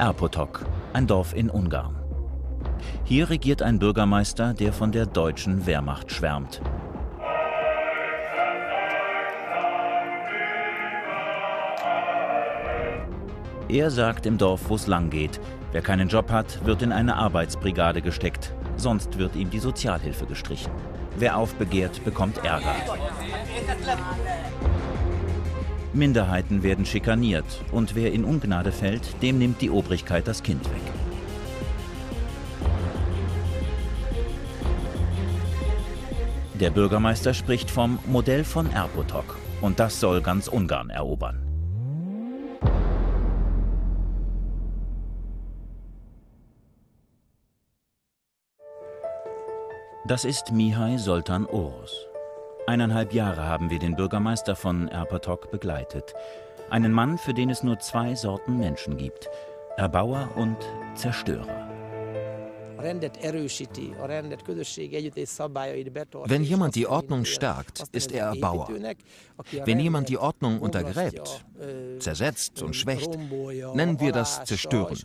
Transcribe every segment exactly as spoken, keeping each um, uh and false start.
Érpatak, ein Dorf in Ungarn. Hier regiert ein Bürgermeister, der von der deutschen Wehrmacht schwärmt. Er sagt im Dorf, wo es lang geht. Wer keinen Job hat, wird in eine Arbeitsbrigade gesteckt. Sonst wird ihm die Sozialhilfe gestrichen. Wer aufbegehrt, bekommt Ärger. Minderheiten werden schikaniert. Und wer in Ungnade fällt, dem nimmt die Obrigkeit das Kind weg. Der Bürgermeister spricht vom Modell von Érpatak. Und das soll ganz Ungarn erobern. Das ist Mihály Zoltán Orosz. Eineinhalb Jahre haben wir den Bürgermeister von Érpatak begleitet. Einen Mann, für den es nur zwei Sorten Menschen gibt: Erbauer und Zerstörer. Wenn jemand die Ordnung stärkt, ist er Erbauer. Wenn jemand die Ordnung untergräbt, zersetzt und schwächt, nennen wir das zerstörend.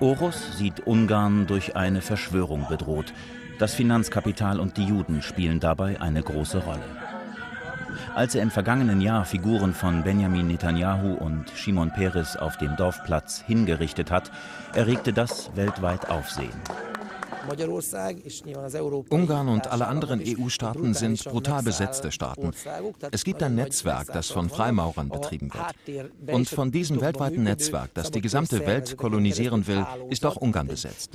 Orosz sieht Ungarn durch eine Verschwörung bedroht. Das Finanzkapital und die Juden spielen dabei eine große Rolle. Als er im vergangenen Jahr Figuren von Benjamin Netanyahu und Shimon Peres auf dem Dorfplatz hingerichtet hat, erregte das weltweit Aufsehen. Ungarn und alle anderen E U-Staaten sind brutal besetzte Staaten. Es gibt ein Netzwerk, das von Freimaurern betrieben wird. Und von diesem weltweiten Netzwerk, das die gesamte Welt kolonisieren will, ist auch Ungarn besetzt.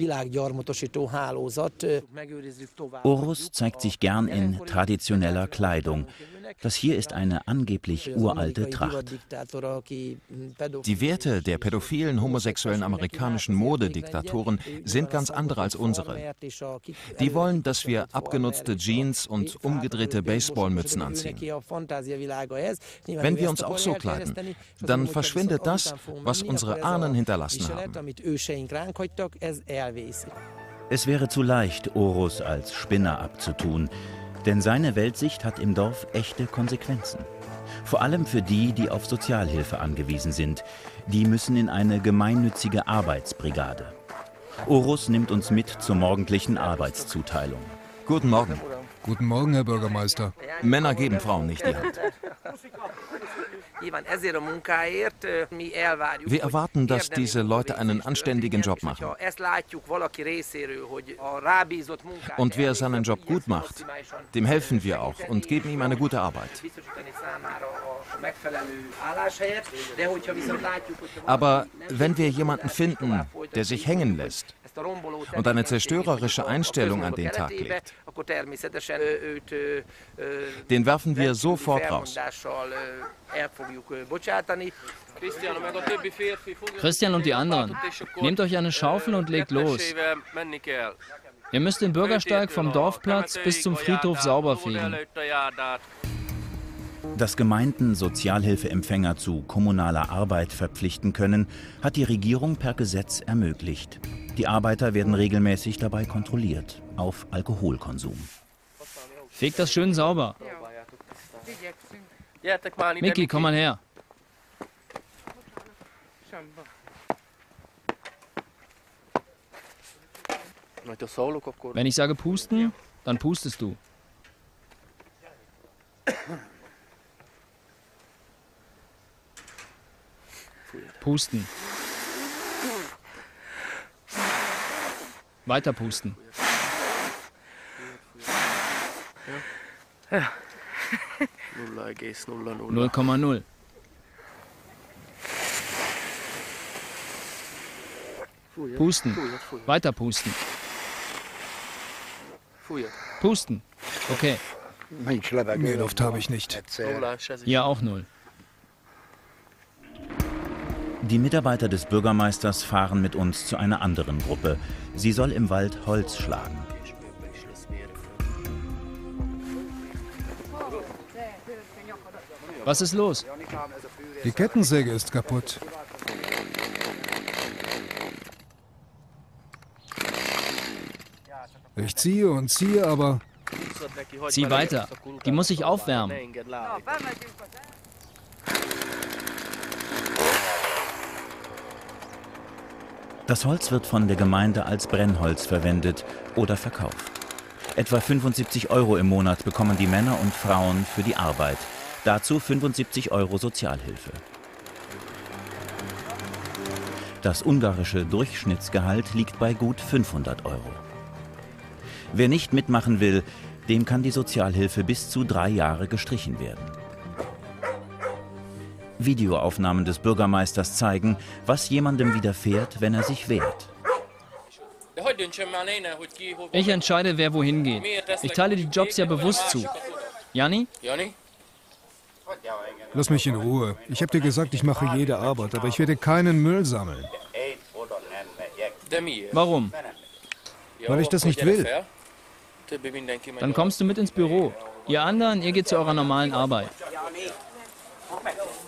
Orosz zeigt sich gern in traditioneller Kleidung. Das hier ist eine angeblich uralte Tracht. Die Werte der pädophilen, homosexuellen amerikanischen Modediktatoren sind ganz andere als unsere. Die wollen, dass wir abgenutzte Jeans und umgedrehte Baseballmützen anziehen. Wenn wir uns auch so kleiden, dann verschwindet das, was unsere Ahnen hinterlassen haben. Es wäre zu leicht, Orosz als Spinner abzutun. Denn seine Weltsicht hat im Dorf echte Konsequenzen. Vor allem für die, die auf Sozialhilfe angewiesen sind. Die müssen in eine gemeinnützige Arbeitsbrigade. Orosz nimmt uns mit zur morgendlichen Arbeitszuteilung. Guten Morgen. Guten Morgen, Herr Bürgermeister. Männer geben Frauen nicht die Hand. Wir erwarten, dass diese Leute einen anständigen Job machen. Und wer seinen Job gut macht, dem helfen wir auch und geben ihm eine gute Arbeit. Aber wenn wir jemanden finden, der sich hängen lässt und eine zerstörerische Einstellung an den Tag legt, den werfen wir sofort raus. Christian und die anderen, nehmt euch eine Schaufel und legt los. Ihr müsst den Bürgersteig vom Dorfplatz bis zum Friedhof sauber fegen. Dass Gemeinden Sozialhilfeempfänger zu kommunaler Arbeit verpflichten können, hat die Regierung per Gesetz ermöglicht. Die Arbeiter werden regelmäßig dabei kontrolliert, auf Alkoholkonsum. Fegt das schön sauber. Micky, komm mal her. Wenn ich sage pusten, dann pustest du. Pusten. Weiter pusten. Ja. null Komma null. Pusten. Weiter pusten. Pusten. Okay. Nee, Luft habe ich nicht. Ja, auch null. Die Mitarbeiter des Bürgermeisters fahren mit uns zu einer anderen Gruppe. Sie soll im Wald Holz schlagen. Was ist los? Die Kettensäge ist kaputt. Ich ziehe und ziehe, aber... Zieh weiter. Die muss sich aufwärmen. Das Holz wird von der Gemeinde als Brennholz verwendet oder verkauft. Etwa fünfundsiebzig Euro im Monat bekommen die Männer und Frauen für die Arbeit. Dazu fünfundsiebzig Euro Sozialhilfe. Das ungarische Durchschnittsgehalt liegt bei gut fünfhundert Euro. Wer nicht mitmachen will, dem kann die Sozialhilfe bis zu drei Jahre gestrichen werden. Videoaufnahmen des Bürgermeisters zeigen, was jemandem widerfährt, wenn er sich wehrt. Ich entscheide, wer wohin geht. Ich teile die Jobs ja bewusst zu. Jani? Lass mich in Ruhe. Ich habe dir gesagt, ich mache jede Arbeit, aber ich werde keinen Müll sammeln. Warum? Weil ich das nicht will. Dann kommst du mit ins Büro. Ihr anderen, ihr geht zu eurer normalen Arbeit.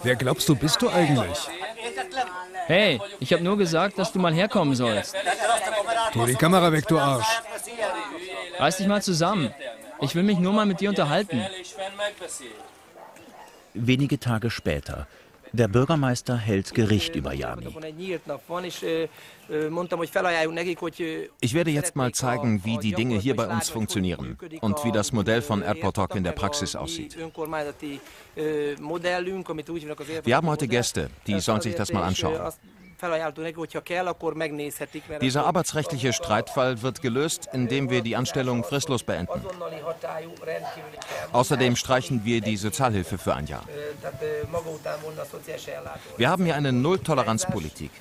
Wer glaubst du, bist du eigentlich? Hey, ich habe nur gesagt, dass du mal herkommen sollst. Tu die Kamera weg, du Arsch. Reiß dich mal zusammen. Ich will mich nur mal mit dir unterhalten. Wenige Tage später. Der Bürgermeister hält Gericht über Jani. Ich werde jetzt mal zeigen, wie die Dinge hier bei uns funktionieren und wie das Modell von Érpatak in der Praxis aussieht. Wir haben heute Gäste, die sollen sich das mal anschauen. Dieser arbeitsrechtliche Streitfall wird gelöst, indem wir die Anstellung fristlos beenden. Außerdem streichen wir die Sozialhilfe für ein Jahr. Wir haben hier eine Null-Toleranz-Politik.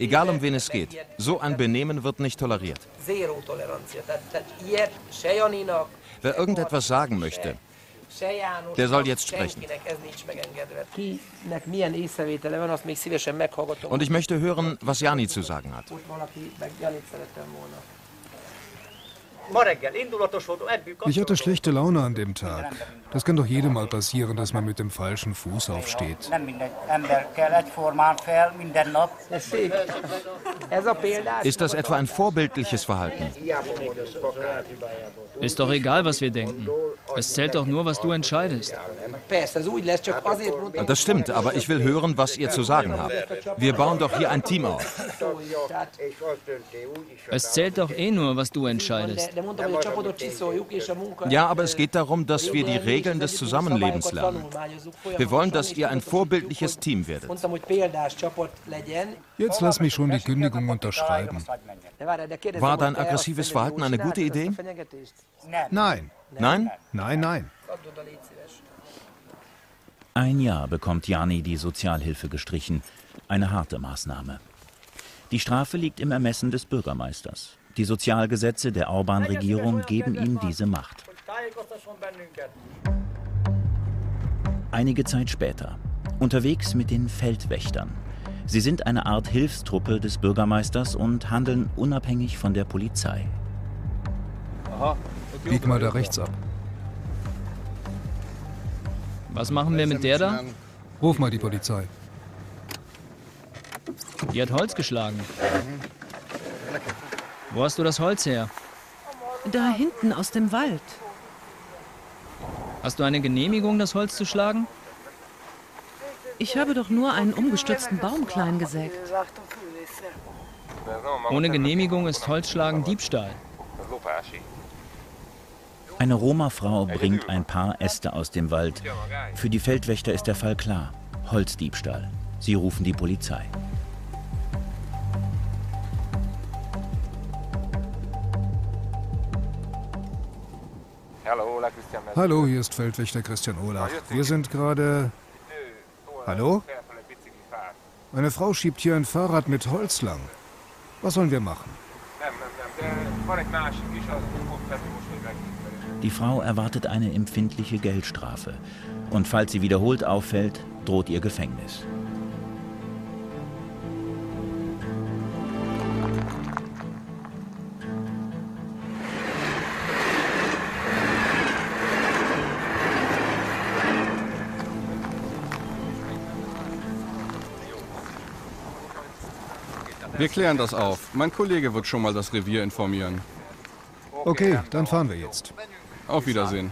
Egal um wen es geht, so ein Benehmen wird nicht toleriert. Wer irgendetwas sagen möchte, der soll jetzt sprechen. Und ich möchte hören, was Jani zu sagen hat. Ich hatte schlechte Laune an dem Tag. Das kann doch jedem mal passieren, dass man mit dem falschen Fuß aufsteht. Ist das etwa ein vorbildliches Verhalten? Ist doch egal, was wir denken. Es zählt doch nur, was du entscheidest. Das stimmt, aber ich will hören, was ihr zu sagen habt. Wir bauen doch hier ein Team auf. Es zählt doch eh nur, was du entscheidest. Ja, aber es geht darum, dass wir die Regeln des Zusammenlebens lernen. Wir wollen, dass ihr ein vorbildliches Team werdet. Jetzt lass mich schon die Kündigung unterschreiben. War dein aggressives Verhalten eine gute Idee? Nein. Nein? Nein, nein. Ein Jahr bekommt Jani die Sozialhilfe gestrichen. Eine harte Maßnahme. Die Strafe liegt im Ermessen des Bürgermeisters. Die Sozialgesetze der Orbán-Regierung geben ihm diese Macht. Einige Zeit später, unterwegs mit den Feldwächtern. Sie sind eine Art Hilfstruppe des Bürgermeisters und handeln unabhängig von der Polizei. Bieg mal da rechts ab. Was machen wir mit der da? Ruf mal die Polizei. Die hat Holz geschlagen. Wo hast du das Holz her? Da hinten aus dem Wald. Hast du eine Genehmigung, das Holz zu schlagen? Ich habe doch nur einen umgestürzten Baum klein gesägt. Ohne Genehmigung ist Holzschlagen Diebstahl. Eine Roma-Frau bringt ein paar Äste aus dem Wald. Für die Feldwächter ist der Fall klar. Holzdiebstahl. Sie rufen die Polizei. Hallo, hier ist Feldwächter Christian Olaf. Wir sind gerade... Hallo? Eine Frau schiebt hier ein Fahrrad mit Holz lang. Was sollen wir machen? Die Frau erwartet eine empfindliche Geldstrafe. Und falls sie wiederholt auffällt, droht ihr Gefängnis. Wir klären das auf. Mein Kollege wird schon mal das Revier informieren. Okay, dann fahren wir jetzt. Auf Wiedersehen.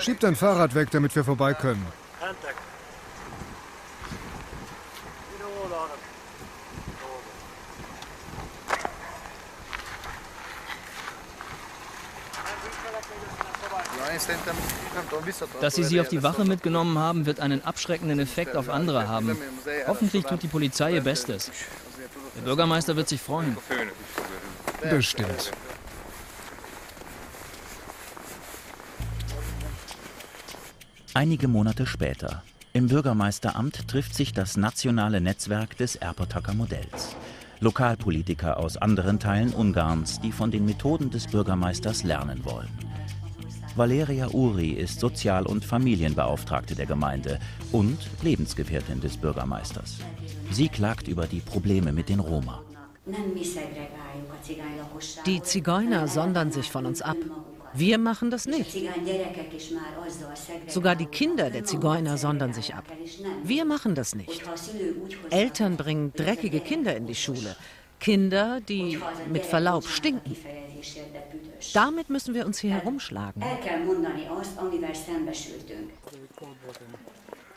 Schieb dein Fahrrad weg, damit wir vorbei können. Dass sie sie auf die Wache mitgenommen haben, wird einen abschreckenden Effekt auf andere haben. Hoffentlich tut die Polizei ihr Bestes. Der Bürgermeister wird sich freuen. Bestimmt. Einige Monate später. Im Bürgermeisteramt trifft sich das nationale Netzwerk des Érpataker Modells. Lokalpolitiker aus anderen Teilen Ungarns, die von den Methoden des Bürgermeisters lernen wollen. Valeria Uri ist Sozial- und Familienbeauftragte der Gemeinde und Lebensgefährtin des Bürgermeisters. Sie klagt über die Probleme mit den Roma. Die Zigeuner sondern sich von uns ab. Wir machen das nicht. Sogar die Kinder der Zigeuner sondern sich ab. Wir machen das nicht. Eltern bringen dreckige Kinder in die Schule. Kinder, die mit Verlaub stinken. Damit müssen wir uns hier herumschlagen.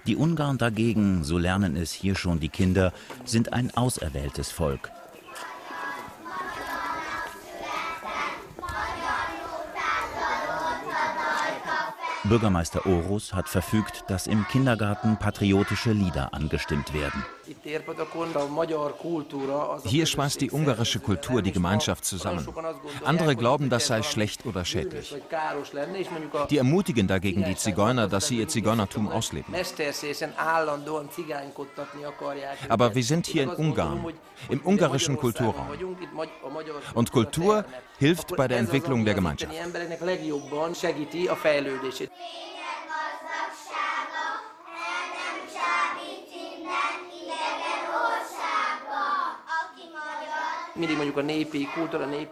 Die Ungarn dagegen, so lernen es hier schon die Kinder, sind ein auserwähltes Volk. Bürgermeister Orosz hat verfügt, dass im Kindergarten patriotische Lieder angestimmt werden. Hier schweißt die ungarische Kultur die Gemeinschaft zusammen. Andere glauben, das sei schlecht oder schädlich. Die ermutigen dagegen die Zigeuner, dass sie ihr Zigeunertum ausleben. Aber wir sind hier in Ungarn, im ungarischen Kulturraum. Und Kultur hilft bei der Entwicklung der Gemeinschaft.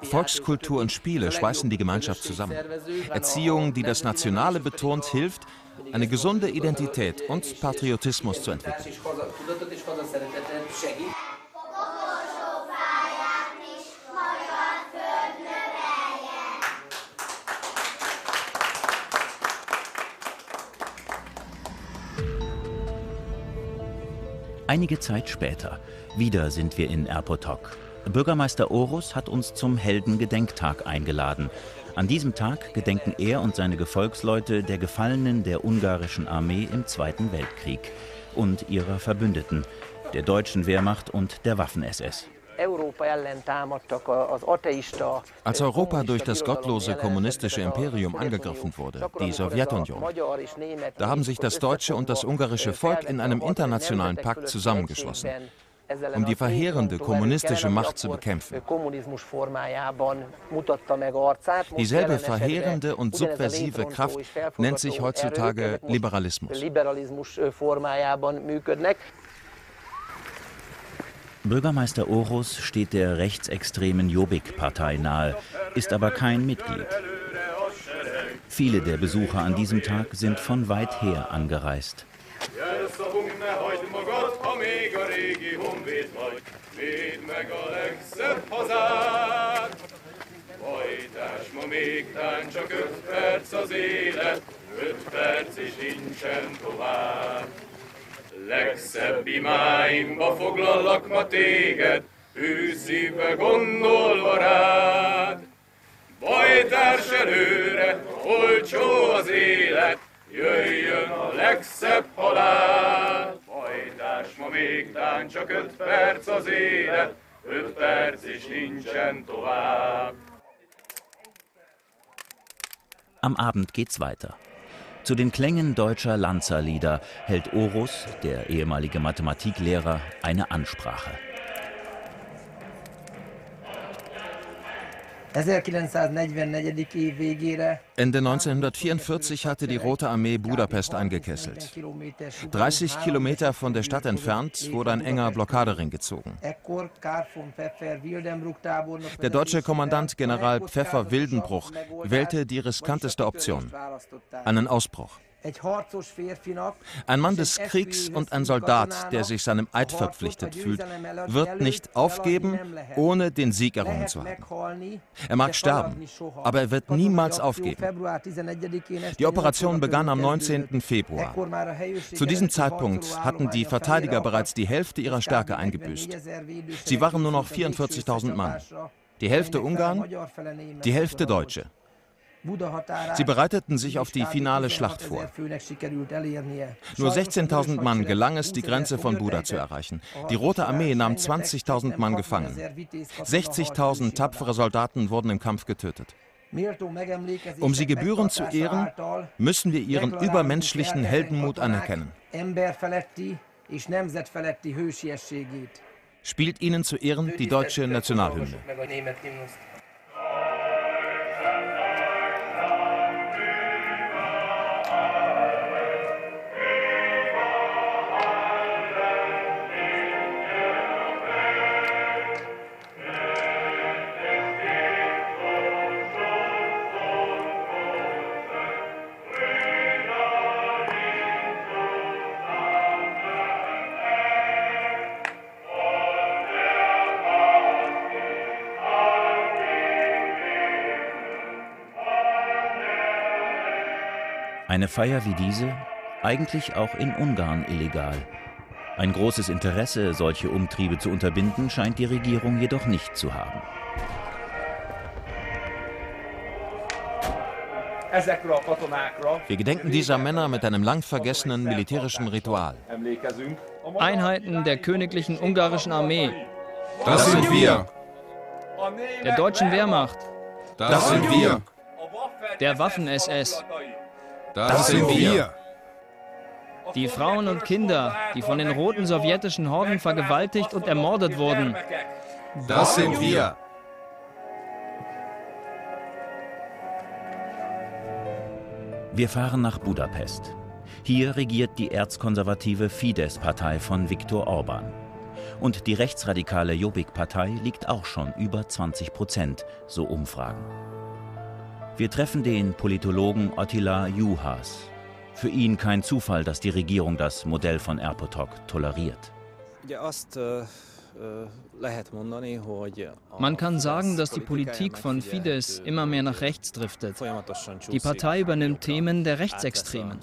Volkskultur und Spiele schweißen die Gemeinschaft zusammen. Erziehung, die das Nationale betont, hilft, eine gesunde Identität und Patriotismus zu entwickeln. Einige Zeit später, wieder sind wir in Érpatak. Bürgermeister Orosz hat uns zum Heldengedenktag eingeladen. An diesem Tag gedenken er und seine Gefolgsleute der Gefallenen der ungarischen Armee im Zweiten Weltkrieg und ihrer Verbündeten, der deutschen Wehrmacht und der Waffen-S S. Als Europa durch das gottlose kommunistische Imperium angegriffen wurde, die Sowjetunion, da haben sich das deutsche und das ungarische Volk in einem internationalen Pakt zusammengeschlossen, um die verheerende kommunistische Macht zu bekämpfen. Dieselbe verheerende und subversive Kraft nennt sich heutzutage Liberalismus. Bürgermeister Orosz steht der rechtsextremen Jobbik-Partei nahe, ist aber kein Mitglied. Viele der Besucher an diesem Tag sind von weit her angereist. Legszebb imáimba foglalak ma téged, őszívbe gondolva rád. Bajtárs előre, olcsó az élet, jöjjön a legszebb halál. Bajtárs, ma még tán csak öt perc az élet, öt perc is nincsen tovább. Am Abend geht's weiter. Zu den Klängen deutscher Lanzerlieder hält Orosz, der ehemalige Mathematiklehrer, eine Ansprache. Ende neunzehnhundertvierundvierzig hatte die Rote Armee Budapest eingekesselt. dreißig Kilometer von der Stadt entfernt wurde ein enger Blockadering gezogen. Der deutsche Kommandant General Pfeffer-Wildenbruch wählte die riskanteste Option, einen Ausbruch. Ein Mann des Kriegs und ein Soldat, der sich seinem Eid verpflichtet fühlt, wird nicht aufgeben, ohne den Sieg errungen zu haben. Er mag sterben, aber er wird niemals aufgeben. Die Operation begann am neunzehnten Februar. Zu diesem Zeitpunkt hatten die Verteidiger bereits die Hälfte ihrer Stärke eingebüßt. Sie waren nur noch vierundvierzigtausend Mann. Die Hälfte Ungarn, die Hälfte Deutsche. Sie bereiteten sich auf die finale Schlacht vor. Nur sechzehntausend Mann gelang es, die Grenze von Buda zu erreichen. Die Rote Armee nahm zwanzigtausend Mann gefangen. sechzigtausend tapfere Soldaten wurden im Kampf getötet. Um sie gebührend zu ehren, müssen wir ihren übermenschlichen Heldenmut anerkennen. Spielt ihnen zu Ehren die deutsche Nationalhymne. Eine Feier wie diese, eigentlich auch in Ungarn illegal. Ein großes Interesse, solche Umtriebe zu unterbinden, scheint die Regierung jedoch nicht zu haben. Wir gedenken dieser Männer mit einem lang vergessenen militärischen Ritual. Einheiten der königlichen ungarischen Armee. Das sind wir. Der deutschen Wehrmacht. Das sind wir. Der Waffen-S S. Das sind wir. Die Frauen und Kinder, die von den roten sowjetischen Horden vergewaltigt und ermordet wurden. Das sind wir. Wir fahren nach Budapest. Hier regiert die erzkonservative Fidesz-Partei von Viktor Orbán. Und die rechtsradikale Jobbik-Partei liegt auch schon über zwanzig Prozent, so Umfragen. Wir treffen den Politologen Attila Juhas. Für ihn kein Zufall, dass die Regierung das Modell von Érpatak toleriert. Man kann sagen, dass die Politik von Fidesz immer mehr nach rechts driftet. Die Partei übernimmt Themen der Rechtsextremen.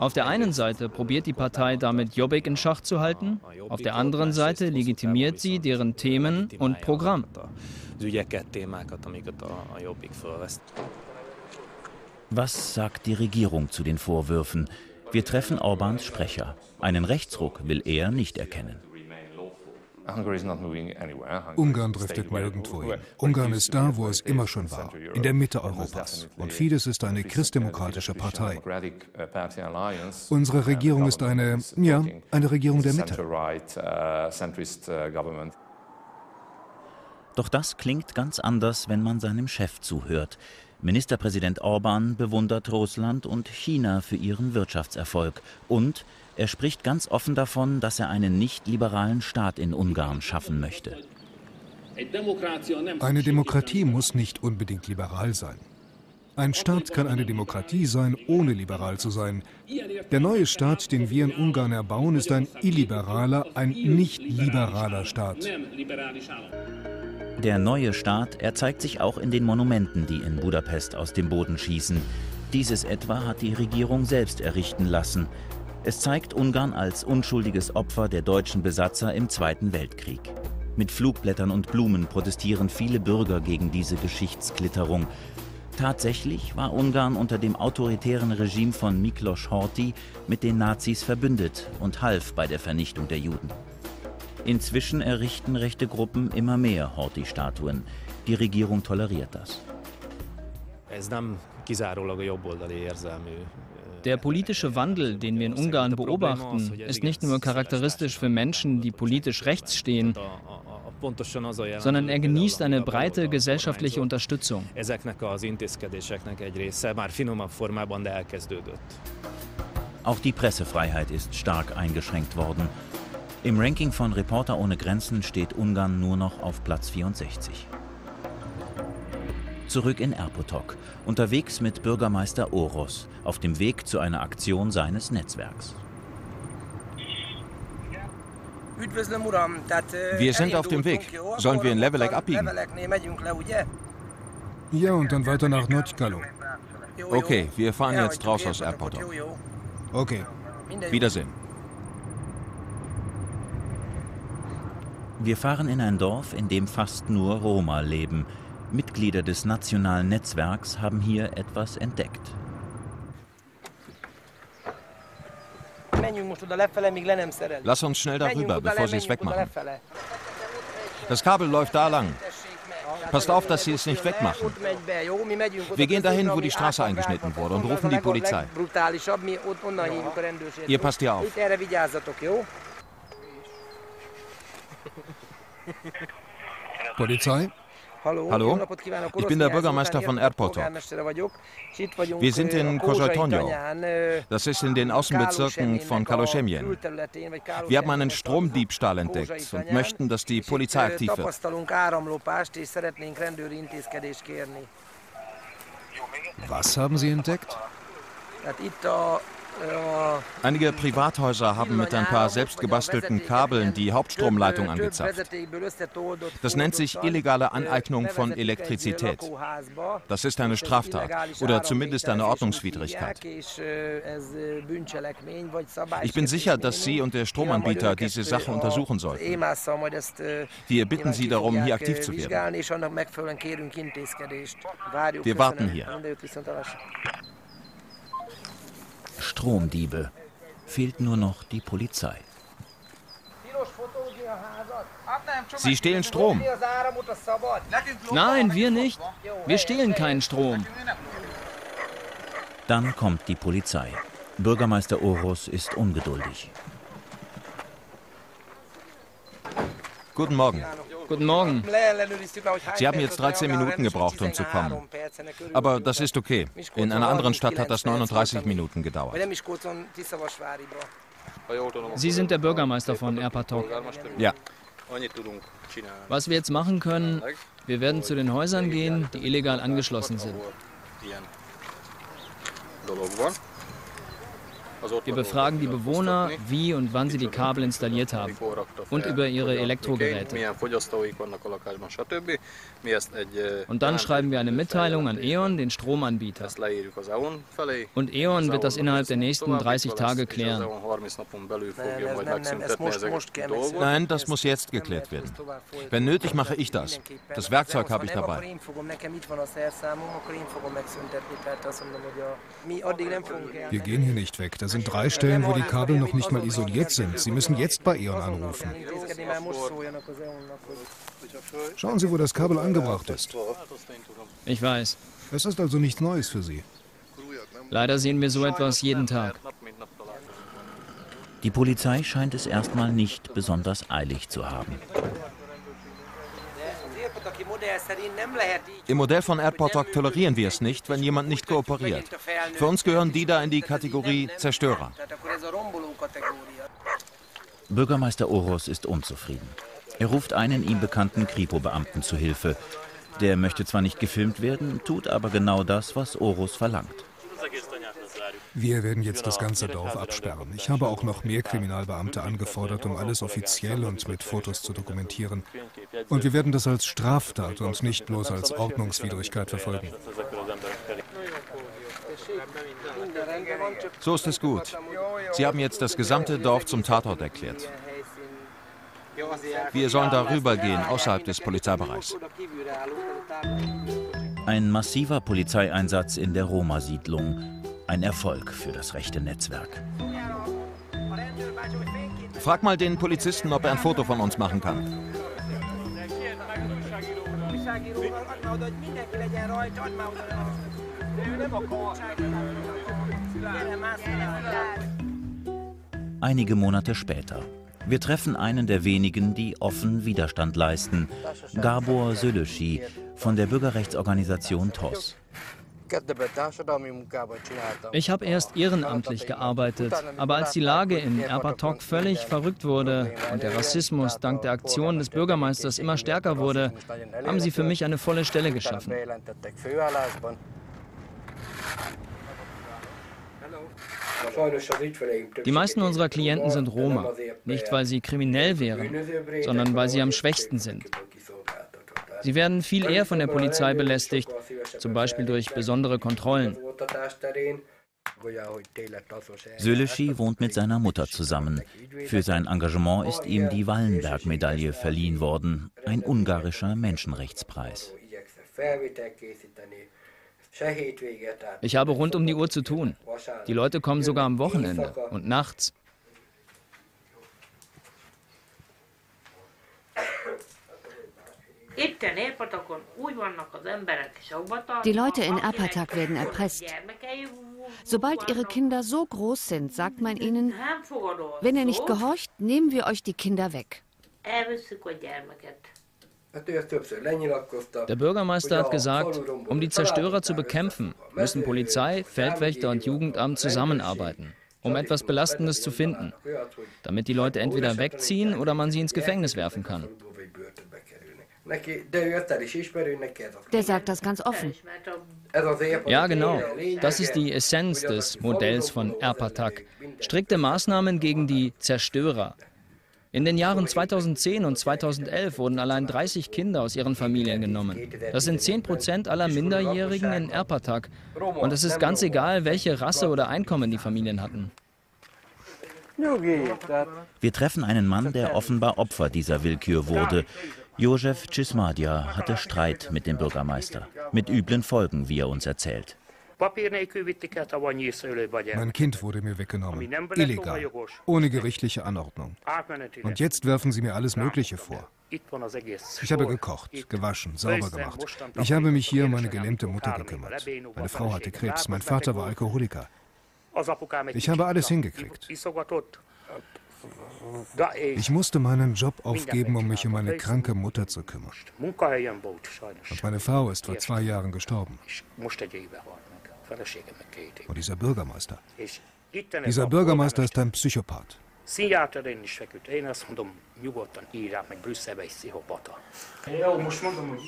Auf der einen Seite probiert die Partei damit, Jobbik in Schach zu halten, auf der anderen Seite legitimiert sie deren Themen und Programm. Was sagt die Regierung zu den Vorwürfen? Wir treffen Orbáns Sprecher. Einen Rechtsruck will er nicht erkennen. Ungarn driftet nirgendwo hin. Ungarn ist da, wo es immer schon war, in der Mitte Europas. Und Fidesz ist eine christdemokratische Partei. Unsere Regierung ist eine, ja, eine Regierung der Mitte. Doch das klingt ganz anders, wenn man seinem Chef zuhört. Ministerpräsident Orbán bewundert Russland und China für ihren Wirtschaftserfolg. Und er spricht ganz offen davon, dass er einen nicht-liberalen Staat in Ungarn schaffen möchte. Eine Demokratie muss nicht unbedingt liberal sein. Ein Staat kann eine Demokratie sein, ohne liberal zu sein. Der neue Staat, den wir in Ungarn erbauen, ist ein illiberaler, ein nicht-liberaler Staat. Der neue Staat, er zeigt sich auch in den Monumenten, die in Budapest aus dem Boden schießen. Dieses etwa hat die Regierung selbst errichten lassen. Es zeigt Ungarn als unschuldiges Opfer der deutschen Besatzer im Zweiten Weltkrieg. Mit Flugblättern und Blumen protestieren viele Bürger gegen diese Geschichtsklitterung. Tatsächlich war Ungarn unter dem autoritären Regime von Miklós Horthy mit den Nazis verbündet und half bei der Vernichtung der Juden. Inzwischen errichten rechte Gruppen immer mehr Horthy-Statuen. Die Regierung toleriert das. Der politische Wandel, den wir in Ungarn beobachten, ist nicht nur charakteristisch für Menschen, die politisch rechts stehen, sondern er genießt eine breite gesellschaftliche Unterstützung. Auch die Pressefreiheit ist stark eingeschränkt worden. Im Ranking von Reporter ohne Grenzen steht Ungarn nur noch auf Platz vierundsechzig. Zurück in Érpatak, unterwegs mit Bürgermeister Orosz, auf dem Weg zu einer Aktion seines Netzwerks. Wir sind auf dem Weg. Sollen wir in Levelek abbiegen? Ja, und dann weiter nach Nógrádkalló. Okay, wir fahren jetzt raus aus Érpatak. Okay. Wiedersehen. Wir fahren in ein Dorf, in dem fast nur Roma leben. Mitglieder des nationalen Netzwerks haben hier etwas entdeckt. Lass uns schnell darüber, bevor sie es wegmachen. Das Kabel läuft da lang. Passt auf, dass sie es nicht wegmachen. Wir gehen dahin, wo die Straße eingeschnitten wurde, und rufen die Polizei. Ihr passt hier auf. Polizei? Hallo, ich bin der Bürgermeister von Érpatak. Wir sind in Kozsajtonjo. Das ist in den Außenbezirken von Kalosemien. Wir haben einen Stromdiebstahl entdeckt und möchten, dass die Polizei aktiv wird. Was haben Sie entdeckt? Einige Privathäuser haben mit ein paar selbstgebastelten Kabeln die Hauptstromleitung angezapft. Das nennt sich illegale Aneignung von Elektrizität. Das ist eine Straftat oder zumindest eine Ordnungswidrigkeit. Ich bin sicher, dass Sie und der Stromanbieter diese Sache untersuchen sollten. Wir bitten Sie darum, hier aktiv zu werden. Wir warten hier. Stromdiebe. Fehlt nur noch die Polizei. Sie stehlen Strom. Nein, wir nicht. Wir stehlen keinen Strom. Dann kommt die Polizei. Bürgermeister Orosz ist ungeduldig. Guten Morgen. Guten Morgen. Sie haben jetzt dreizehn Minuten gebraucht, um zu kommen. Aber das ist okay. In einer anderen Stadt hat das neununddreißig Minuten gedauert. Sie sind der Bürgermeister von Érpatak. Ja. Was wir jetzt machen können, wir werden zu den Häusern gehen, die illegal angeschlossen sind. Wir befragen die Bewohner, wie und wann sie die Kabel installiert haben und über ihre Elektrogeräte. Und dann schreiben wir eine Mitteilung an E.ON, den Stromanbieter. Und E.ON wird das innerhalb der nächsten dreißig Tage klären. Nein, das muss jetzt geklärt werden. Wenn nötig, mache ich das. Das Werkzeug habe ich dabei. Wir gehen hier nicht weg. Das sind drei Stellen, wo die Kabel noch nicht mal isoliert sind. Sie müssen jetzt bei E.ON anrufen. Schauen Sie, wo das Kabel angebracht ist. Ich weiß. Es ist also nichts Neues für Sie. Leider sehen wir so etwas jeden Tag. Die Polizei scheint es erstmal nicht besonders eilig zu haben. Im Modell von Érpatak tolerieren wir es nicht, wenn jemand nicht kooperiert. Für uns gehören die da in die Kategorie Zerstörer. Bürgermeister Orosz ist unzufrieden. Er ruft einen ihm bekannten Kripo-Beamten zu Hilfe. Der möchte zwar nicht gefilmt werden, tut aber genau das, was Orosz verlangt. Wir werden jetzt das ganze Dorf absperren. Ich habe auch noch mehr Kriminalbeamte angefordert, um alles offiziell und mit Fotos zu dokumentieren. Und wir werden das als Straftat und nicht bloß als Ordnungswidrigkeit verfolgen. So ist es gut. Sie haben jetzt das gesamte Dorf zum Tatort erklärt. Wir sollen darüber gehen, außerhalb des Polizeibereichs. Ein massiver Polizeieinsatz in der Roma-Siedlung. Ein Erfolg für das rechte Netzwerk. Frag mal den Polizisten, ob er ein Foto von uns machen kann. Einige Monate später. Wir treffen einen der wenigen, die offen Widerstand leisten. Gabor Sölöschi von der Bürgerrechtsorganisation T O S. Ich habe erst ehrenamtlich gearbeitet, aber als die Lage in Érpatak völlig verrückt wurde und der Rassismus dank der Aktionen des Bürgermeisters immer stärker wurde, haben sie für mich eine volle Stelle geschaffen. Die meisten unserer Klienten sind Roma, nicht weil sie kriminell wären, sondern weil sie am schwächsten sind. Sie werden viel eher von der Polizei belästigt, zum Beispiel durch besondere Kontrollen. Sölöschi wohnt mit seiner Mutter zusammen. Für sein Engagement ist ihm die Wallenberg-Medaille verliehen worden, ein ungarischer Menschenrechtspreis. Ich habe rund um die Uhr zu tun. Die Leute kommen sogar am Wochenende und nachts. Die Leute in Érpatak werden erpresst. Sobald ihre Kinder so groß sind, sagt man ihnen, wenn ihr nicht gehorcht, nehmen wir euch die Kinder weg. Der Bürgermeister hat gesagt, um die Zerstörer zu bekämpfen, müssen Polizei, Feldwächter und Jugendamt zusammenarbeiten, um etwas Belastendes zu finden, damit die Leute entweder wegziehen oder man sie ins Gefängnis werfen kann. Der sagt das ganz offen. Ja, genau. Das ist die Essenz des Modells von Érpatak. Strikte Maßnahmen gegen die Zerstörer. In den Jahren zweitausendzehn und zweitausendelf wurden allein dreißig Kinder aus ihren Familien genommen. Das sind zehn Prozent aller Minderjährigen in Érpatak. Und es ist ganz egal, welche Rasse oder Einkommen die Familien hatten. Wir treffen einen Mann, der offenbar Opfer dieser Willkür wurde. Josef Cismadia hatte Streit mit dem Bürgermeister, mit üblen Folgen, wie er uns erzählt. Mein Kind wurde mir weggenommen, illegal, ohne gerichtliche Anordnung. Und jetzt werfen sie mir alles Mögliche vor. Ich habe gekocht, gewaschen, sauber gemacht. Ich habe mich hier um meine gelähmte Mutter gekümmert. Meine Frau hatte Krebs, mein Vater war Alkoholiker. Ich habe alles hingekriegt. Ich musste meinen Job aufgeben, um mich um meine kranke Mutter zu kümmern. Und meine Frau ist vor zwei Jahren gestorben. Und dieser Bürgermeister, dieser Bürgermeister ist ein Psychopath.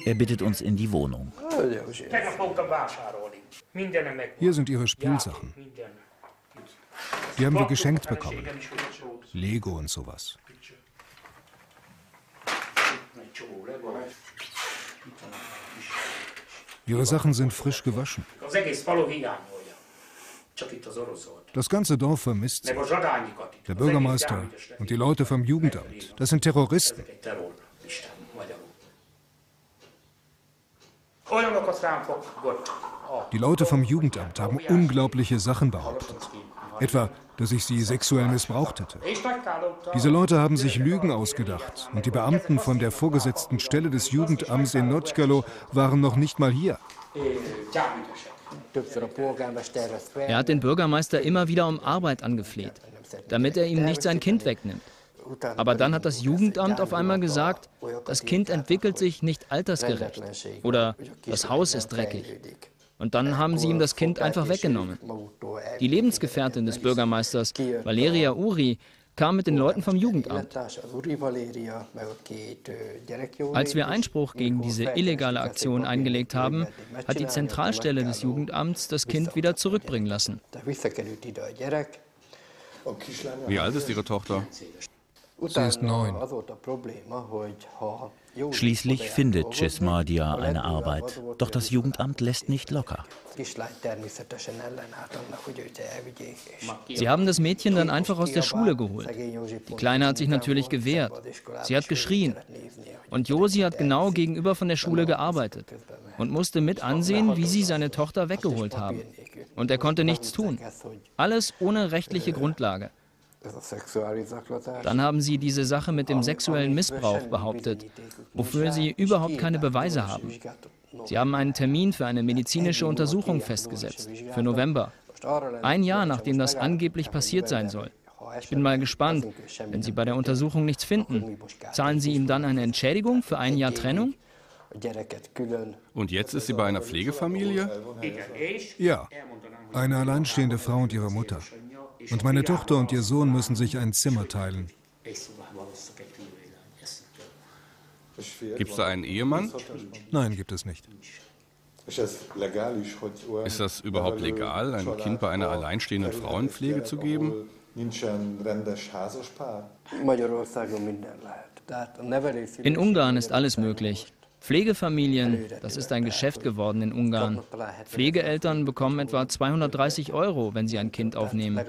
Er bittet uns in die Wohnung. Hier sind Ihre Spielsachen. Die haben wir geschenkt bekommen. Lego und sowas. Ihre Sachen sind frisch gewaschen. Das ganze Dorf vermisst sie. Der Bürgermeister und die Leute vom Jugendamt, das sind Terroristen. Die Leute vom Jugendamt haben unglaubliche Sachen behauptet. Etwa, dass ich sie sexuell missbraucht hätte. Diese Leute haben sich Lügen ausgedacht und die Beamten von der vorgesetzten Stelle des Jugendamts in Nógrádkalló waren noch nicht mal hier. Er hat den Bürgermeister immer wieder um Arbeit angefleht, damit er ihm nicht sein Kind wegnimmt. Aber dann hat das Jugendamt auf einmal gesagt, das Kind entwickelt sich nicht altersgerecht oder das Haus ist dreckig. Und dann haben sie ihm das Kind einfach weggenommen. Die Lebensgefährtin des Bürgermeisters, Valeria Uri, kam mit den Leuten vom Jugendamt. Als wir Einspruch gegen diese illegale Aktion eingelegt haben, hat die Zentralstelle des Jugendamts das Kind wieder zurückbringen lassen. Wie alt ist Ihre Tochter? Sie ist neun. Schließlich findet Cismadia eine Arbeit, doch das Jugendamt lässt nicht locker. Sie haben das Mädchen dann einfach aus der Schule geholt. Die Kleine hat sich natürlich gewehrt. Sie hat geschrien. Und Josi hat genau gegenüber von der Schule gearbeitet und musste mit ansehen, wie sie seine Tochter weggeholt haben. Und er konnte nichts tun. Alles ohne rechtliche Grundlage. Dann haben sie diese Sache mit dem sexuellen Missbrauch behauptet, wofür sie überhaupt keine Beweise haben. Sie haben einen Termin für eine medizinische Untersuchung festgesetzt, für November, ein Jahr nachdem das angeblich passiert sein soll. Ich bin mal gespannt, wenn Sie bei der Untersuchung nichts finden, zahlen Sie ihm dann eine Entschädigung für ein Jahr Trennung? Und jetzt ist sie bei einer Pflegefamilie? Ja, eine alleinstehende Frau und ihre Mutter. Und meine Tochter und ihr Sohn müssen sich ein Zimmer teilen. Gibt es da einen Ehemann? Nein, gibt es nicht. Ist das überhaupt legal, ein Kind bei einer alleinstehenden Frauenpflege zu geben? In Ungarn ist alles möglich. Pflegefamilien, das ist ein Geschäft geworden in Ungarn. Pflegeeltern bekommen etwa zweihundertdreißig Euro, wenn sie ein Kind aufnehmen.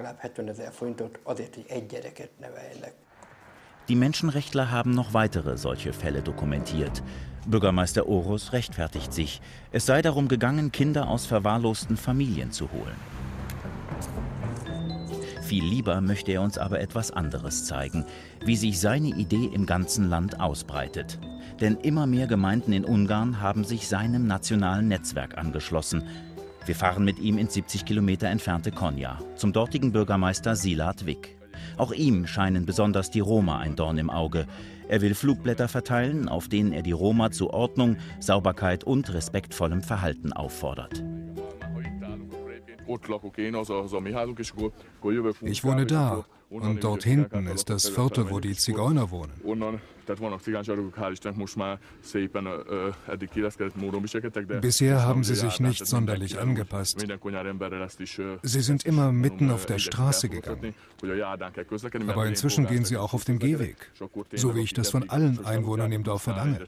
Die Menschenrechtler haben noch weitere solche Fälle dokumentiert. Bürgermeister Orosz rechtfertigt sich. Es sei darum gegangen, Kinder aus verwahrlosten Familien zu holen. Viel lieber möchte er uns aber etwas anderes zeigen, wie sich seine Idee im ganzen Land ausbreitet. Denn immer mehr Gemeinden in Ungarn haben sich seinem nationalen Netzwerk angeschlossen. Wir fahren mit ihm ins siebzig Kilometer entfernte Konya, zum dortigen Bürgermeister Silat Vik. Auch ihm scheinen besonders die Roma ein Dorn im Auge. Er will Flugblätter verteilen, auf denen er die Roma zu Ordnung, Sauberkeit und respektvollem Verhalten auffordert. Ich wohne da und dort hinten ist das Viertel, wo die Zigeuner wohnen. Bisher haben sie sich nicht sonderlich angepasst. Sie sind immer mitten auf der Straße gegangen. Aber inzwischen gehen sie auch auf dem Gehweg, so wie ich das von allen Einwohnern im Dorf verlange.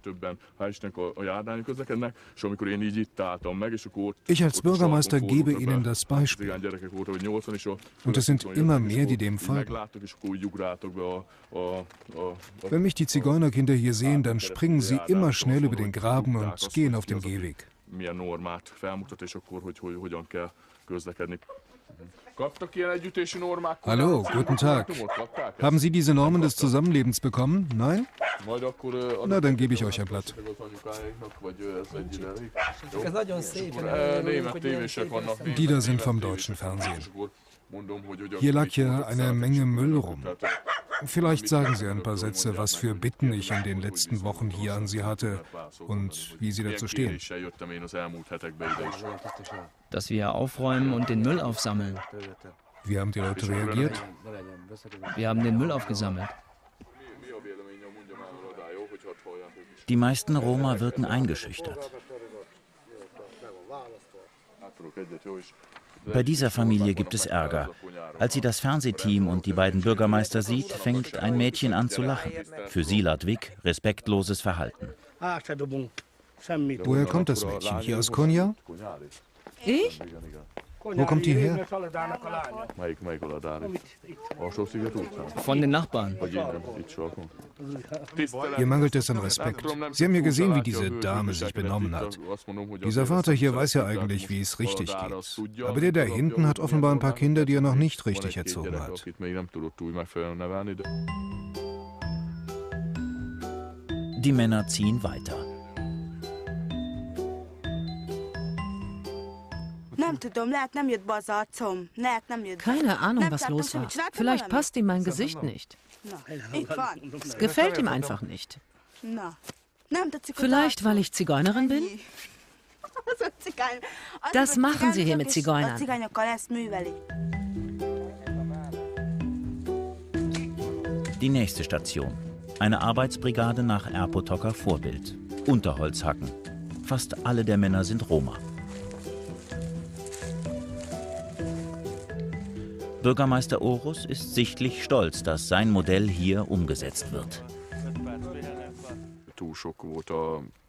Ich als Bürgermeister gebe ihnen das Beispiel. Und es sind immer mehr, die dem folgen. Wenn mich die Zigeunerkinder hier sehen, dann springen sie immer schnell über den Graben und gehen auf den Gehweg. Hallo, guten Tag. Haben Sie diese Normen des Zusammenlebens bekommen? Nein? Na, dann gebe ich euch ein Blatt. Die da sind vom deutschen Fernsehen. Hier lag ja eine Menge Müll rum. Vielleicht sagen Sie ein paar Sätze, was für Bitten ich in den letzten Wochen hier an Sie hatte und wie Sie dazu stehen. Dass wir aufräumen und den Müll aufsammeln. Wie haben die Leute reagiert? Wir haben den Müll aufgesammelt. Die meisten Roma wirken eingeschüchtert. Bei dieser Familie gibt es Ärger. Als sie das Fernsehteam und die beiden Bürgermeister sieht, fängt ein Mädchen an zu lachen. Für Silat Vik respektloses Verhalten. Woher kommt das Mädchen? Hier aus Konya? Ich? Wo kommt die her? Von den Nachbarn. Hier mangelt es an Respekt. Sie haben ja gesehen, wie diese Dame sich benommen hat. Dieser Vater hier weiß ja eigentlich, wie es richtig geht. Aber der da hinten hat offenbar ein paar Kinder, die er noch nicht richtig erzogen hat. Die Männer ziehen weiter. Keine Ahnung, was los war. Vielleicht passt ihm mein Gesicht nicht. Es gefällt ihm einfach nicht. Vielleicht, weil ich Zigeunerin bin? Das machen sie hier mit Zigeunern. Die nächste Station. Eine Arbeitsbrigade nach Érpataker Vorbild. Unterholz hacken. Fast alle der Männer sind Roma. Bürgermeister Orosz ist sichtlich stolz, dass sein Modell hier umgesetzt wird.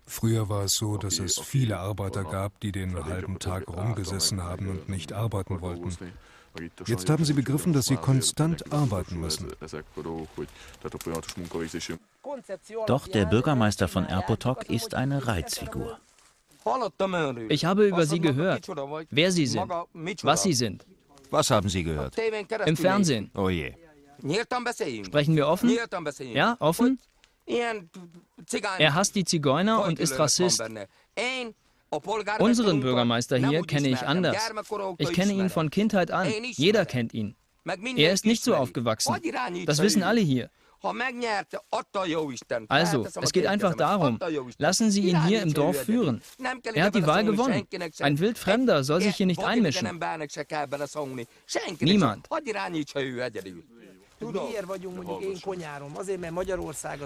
Früher war es so, dass es viele Arbeiter gab, die den halben Tag rumgesessen haben und nicht arbeiten wollten. Jetzt haben sie begriffen, dass sie konstant arbeiten müssen. Doch der Bürgermeister von Érpatak ist eine Reizfigur. Ich habe über sie gehört, wer sie sind, was sie sind. Was haben Sie gehört? Im Fernsehen. Oh je. Sprechen wir offen? Ja, offen? Er hasst die Zigeuner und ist Rassist. Unseren Bürgermeister hier kenne ich anders. Ich kenne ihn von Kindheit an. Jeder kennt ihn. Er ist nicht so aufgewachsen. Das wissen alle hier. Also, es geht einfach darum, lassen Sie ihn hier im Dorf führen. Er hat die Wahl gewonnen. Ein Wildfremder soll sich hier nicht einmischen. Niemand.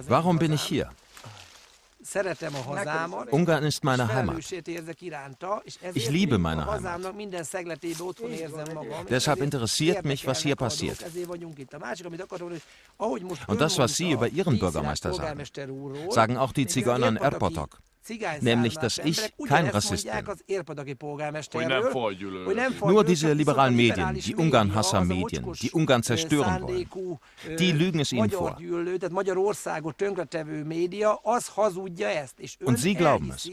Warum bin ich hier? Ungarn ist meine Heimat. Ich liebe meine Heimat. Deshalb interessiert mich, was hier passiert. Und das, was Sie über Ihren Bürgermeister sagen, sagen auch die Zigeuner in Érpatak. nämlich dass ich kein Rassist bin. Nur diese liberalen Medien, die Ungarn-Hasser Medien, die Ungarn zerstören wollen, die lügen es ihnen vor. Und sie glauben es.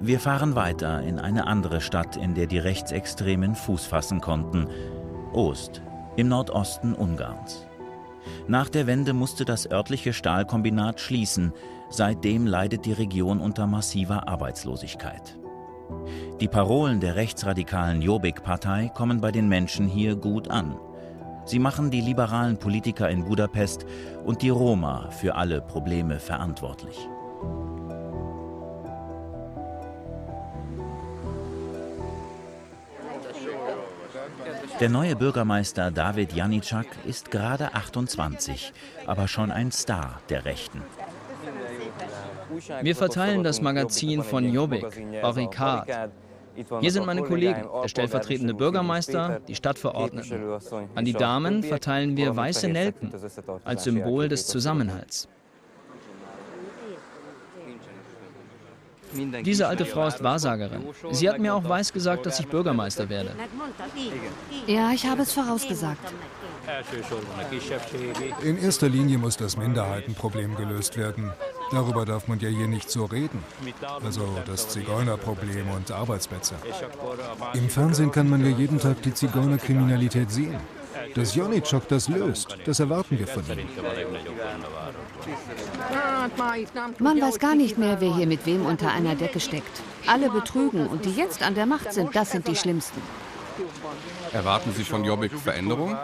Wir fahren weiter in eine andere Stadt, in der die Rechtsextremen Fuß fassen konnten. Ózd, im Nordosten Ungarns. Nach der Wende musste das örtliche Stahlkombinat schließen. Seitdem leidet die Region unter massiver Arbeitslosigkeit. Die Parolen der rechtsradikalen Jobbik-Partei kommen bei den Menschen hier gut an. Sie machen die liberalen Politiker in Budapest und die Roma für alle Probleme verantwortlich. Der neue Bürgermeister Dávid Janiczak ist gerade achtundzwanzig, aber schon ein Star der Rechten. Wir verteilen das Magazin von Jobbik, Oricard. Hier sind meine Kollegen, der stellvertretende Bürgermeister, die Stadtverordneten. An die Damen verteilen wir weiße Nelken als Symbol des Zusammenhalts. Diese alte Frau ist Wahrsagerin. Sie hat mir auch weiß gesagt, dass ich Bürgermeister werde. Ja, ich habe es vorausgesagt. In erster Linie muss das Minderheitenproblem gelöst werden. Darüber darf man ja hier nicht so reden. Also das Zigeunerproblem und Arbeitsplätze. Im Fernsehen kann man ja jeden Tag die Zigeunerkriminalität sehen. Dass Janiczak das löst, das erwarten wir von ihm. Man weiß gar nicht mehr, wer hier mit wem unter einer Decke steckt. Alle betrügen und die jetzt an der Macht sind, das sind die Schlimmsten. Erwarten Sie von Jobbik Veränderung?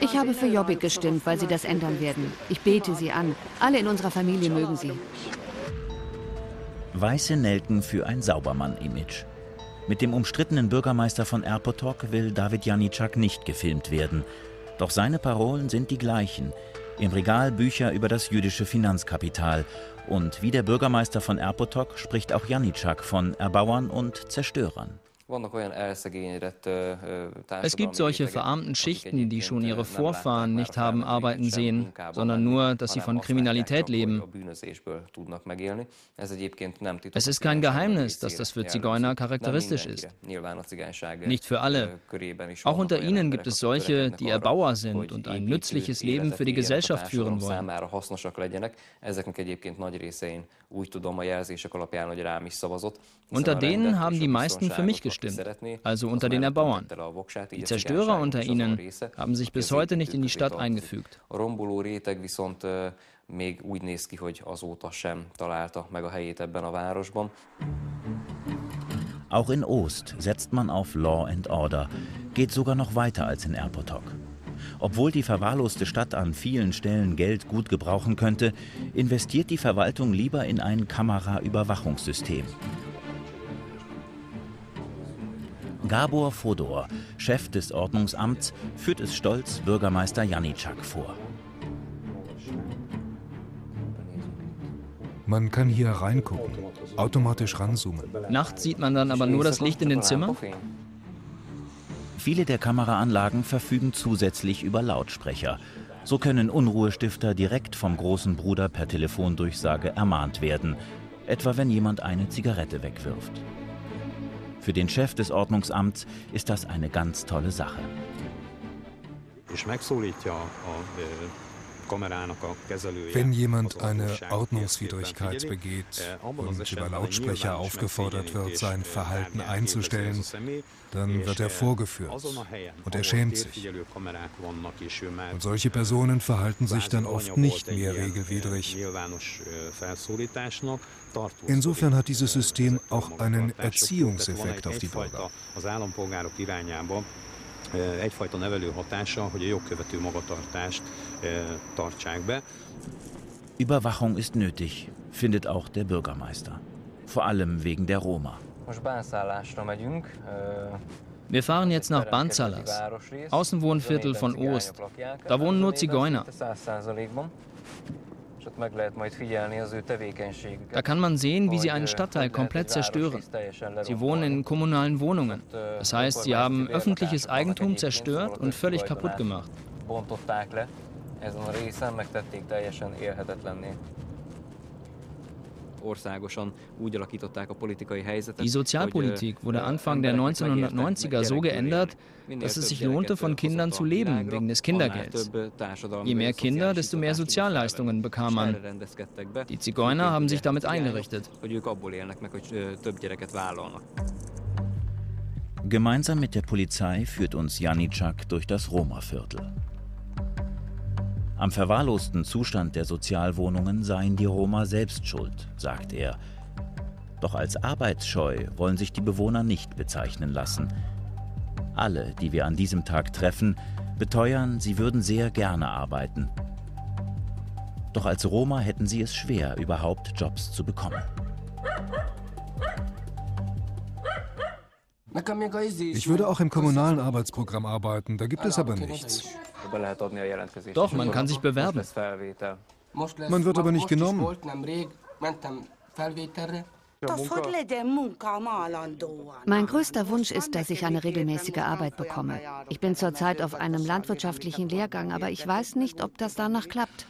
Ich habe für Jobbik gestimmt, weil sie das ändern werden. Ich bete sie an. Alle in unserer Familie mögen sie. Weiße Nelken für ein Saubermann-Image. Mit dem umstrittenen Bürgermeister von Érpatak will Dávid Janiczak nicht gefilmt werden. Doch seine Parolen sind die gleichen. Im Regal Bücher über das jüdische Finanzkapital. Und wie der Bürgermeister von Érpatak spricht auch Janiczak von Erbauern und Zerstörern. Es gibt solche verarmten Schichten, die schon ihre Vorfahren nicht haben arbeiten sehen, sondern nur, dass sie von Kriminalität leben. Es ist kein Geheimnis, dass das für Zigeuner charakteristisch ist. Nicht für alle. Auch unter ihnen gibt es solche, die Erbauer sind und ein nützliches Leben für die Gesellschaft führen wollen. Unter denen haben die meisten für mich gestimmt. Stimmt, also unter den Erbauern. Die Zerstörer unter ihnen haben sich bis heute nicht in die Stadt eingefügt. Auch in Ózd setzt man auf Law and Order, geht sogar noch weiter als in Érpatak. Obwohl die verwahrloste Stadt an vielen Stellen Geld gut gebrauchen könnte, investiert die Verwaltung lieber in ein Kameraüberwachungssystem. Gabor Fodor, Chef des Ordnungsamts, führt es stolz Bürgermeister Janiczak vor. Man kann hier reingucken, automatisch ranzoomen. Nachts sieht man dann aber nur das Licht in den Zimmern? Viele der Kameraanlagen verfügen zusätzlich über Lautsprecher. So können Unruhestifter direkt vom großen Bruder per Telefondurchsage ermahnt werden, etwa wenn jemand eine Zigarette wegwirft. Für den Chef des Ordnungsamts ist das eine ganz tolle Sache. Wenn jemand eine Ordnungswidrigkeit begeht und über Lautsprecher aufgefordert wird, sein Verhalten einzustellen, dann wird er vorgeführt und er schämt sich. Und solche Personen verhalten sich dann oft nicht mehr regelwidrig. Insofern hat dieses System auch einen Erziehungseffekt auf die Bürger. Egyfajta nevelő hatása, hogy a jogkövető magatartást tartsák be. Überwachung ist nötig, findet auch der Bürgermeister. Vor allem wegen der Roma. Wir fahren jetzt nach Banzalas, Außenwohnviertel von Ózd. Da wohnen nur Zigeuner. Da kann man sehen, wie sie einen Stadtteil komplett zerstören. Sie wohnen in kommunalen Wohnungen. Das heißt, sie haben öffentliches Eigentum zerstört und völlig kaputt gemacht. ezen a részen megtették teljesen élhetetlenné. Die Sozialpolitik wurde Anfang der neunzehnhundertneunziger so geändert, dass es sich lohnte, von Kindern zu leben, wegen des Kindergelds. Je mehr Kinder, desto mehr Sozialleistungen bekam man. Die Zigeuner haben sich damit eingerichtet. Gemeinsam mit der Polizei führt uns Janiczak durch das Roma-Viertel. Am verwahrlosten Zustand der Sozialwohnungen seien die Roma selbst schuld, sagt er. Doch als arbeitsscheu wollen sich die Bewohner nicht bezeichnen lassen. Alle, die wir an diesem Tag treffen, beteuern, sie würden sehr gerne arbeiten. Doch als Roma hätten sie es schwer, überhaupt Jobs zu bekommen. Ich würde auch im kommunalen Arbeitsprogramm arbeiten, da gibt es aber nichts. Doch, man kann sich bewerben. Man wird aber nicht genommen. Mein größter Wunsch ist, dass ich eine regelmäßige Arbeit bekomme. Ich bin zurzeit auf einem landwirtschaftlichen Lehrgang, aber ich weiß nicht, ob das danach klappt.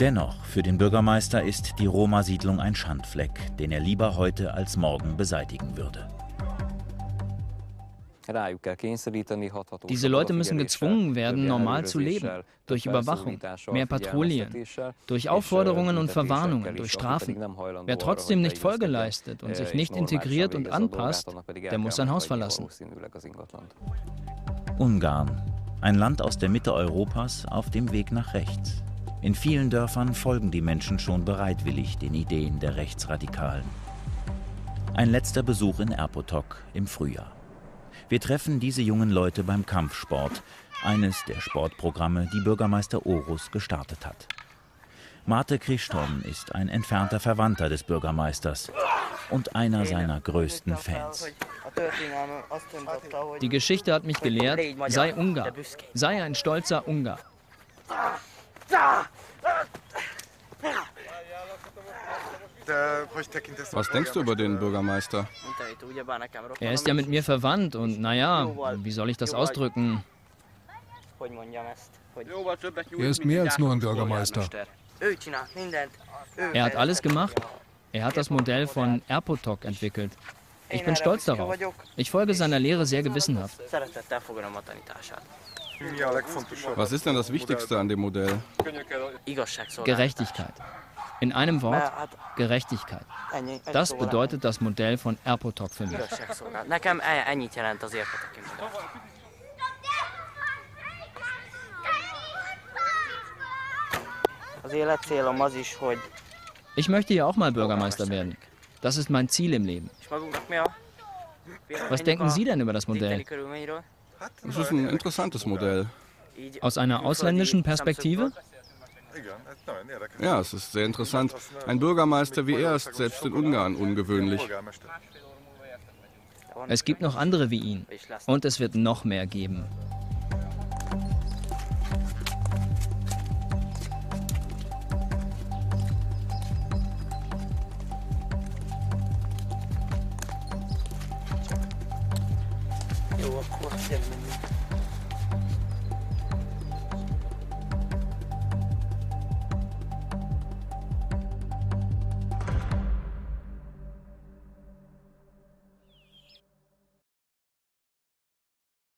Dennoch, für den Bürgermeister ist die Roma-Siedlung ein Schandfleck, den er lieber heute als morgen beseitigen würde. Diese Leute müssen gezwungen werden, normal zu leben, durch Überwachung, mehr Patrouillen, durch Aufforderungen und Verwarnungen, durch Strafen. Wer trotzdem nicht Folge leistet und sich nicht integriert und anpasst, der muss sein Haus verlassen. Ungarn, ein Land aus der Mitte Europas auf dem Weg nach rechts. In vielen Dörfern folgen die Menschen schon bereitwillig den Ideen der Rechtsradikalen. Ein letzter Besuch in Érpatak im Frühjahr. Wir treffen diese jungen Leute beim Kampfsport, eines der Sportprogramme, die Bürgermeister Orosz gestartet hat. Marta Krisztorn ist ein entfernter Verwandter des Bürgermeisters und einer seiner größten Fans. Die Geschichte hat mich gelehrt, sei Ungar, sei ein stolzer Ungar. Was denkst du über den Bürgermeister? Er ist ja mit mir verwandt und naja, wie soll ich das ausdrücken? Er ist mehr als nur ein Bürgermeister. Er hat alles gemacht. Er hat das Modell von Érpatak entwickelt. Ich bin stolz darauf. Ich folge seiner Lehre sehr gewissenhaft. Was ist denn das Wichtigste an dem Modell? Gerechtigkeit. In einem Wort, Gerechtigkeit. Das bedeutet das Modell von Érpatak für mich. Ich möchte ja auch mal Bürgermeister werden. Das ist mein Ziel im Leben. Was denken Sie denn über das Modell? Es ist ein interessantes Modell. Aus einer ausländischen Perspektive? Ja, es ist sehr interessant. Ein Bürgermeister wie er ist selbst in Ungarn ungewöhnlich. Es gibt noch andere wie ihn. Und es wird noch mehr geben.